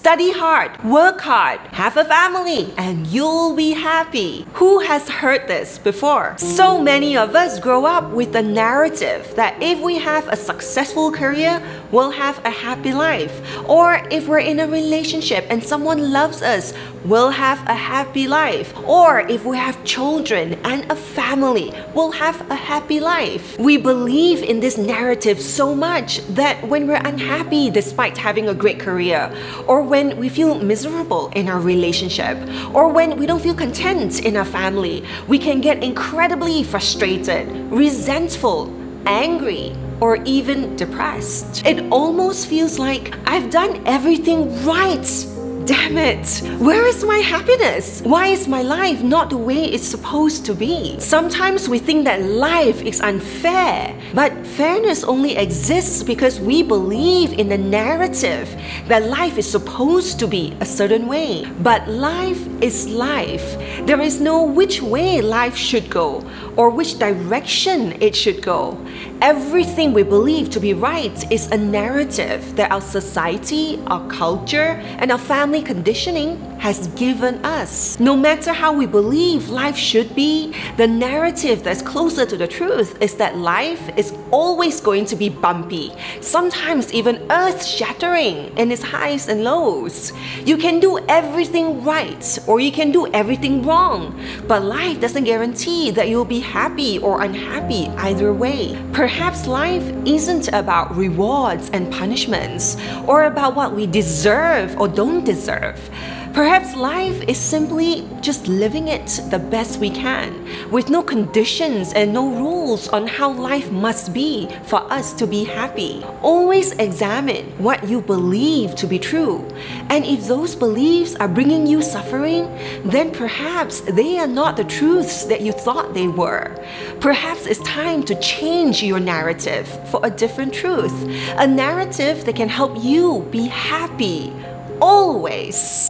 Study hard, work hard, have a family, and you'll be happy. Who has heard this before? So many of us grow up with the narrative that if we have a successful career, we'll have a happy life. Or if we're in a relationship and someone loves us, we'll have a happy life. Or if we have children and a family, we'll have a happy life. We believe in this narrative so much that when we're unhappy despite having a great career, or when we feel miserable in our relationship, or when we don't feel content in our family, we can get incredibly frustrated, resentful, angry, or even depressed. It almost feels like I've done everything right. Damn it! Where is my happiness? Why is my life not the way it's supposed to be? Sometimes we think that life is unfair, but fairness only exists because we believe in the narrative that life is supposed to be a certain way. But life is life. There is no which way life should go or which direction it should go. Everything we believe to be right is a narrative that our society, our culture, and our family conditioning has given us. No matter how we believe life should be, the narrative that's closer to the truth is that life is always going to be bumpy, sometimes even earth-shattering in its highs and lows. You can do everything right or you can do everything wrong, but life doesn't guarantee that you'll be happy or unhappy either way. Perhaps life isn't about rewards and punishments or about what we deserve or don't deserve. Perhaps life is simply just living it the best we can, with no conditions and no rules on how life must be for us to be happy. Always examine what you believe to be true, and if those beliefs are bringing you suffering, then perhaps they are not the truths that you thought they were. Perhaps it's time to change your narrative for a different truth, a narrative that can help you be happy, always.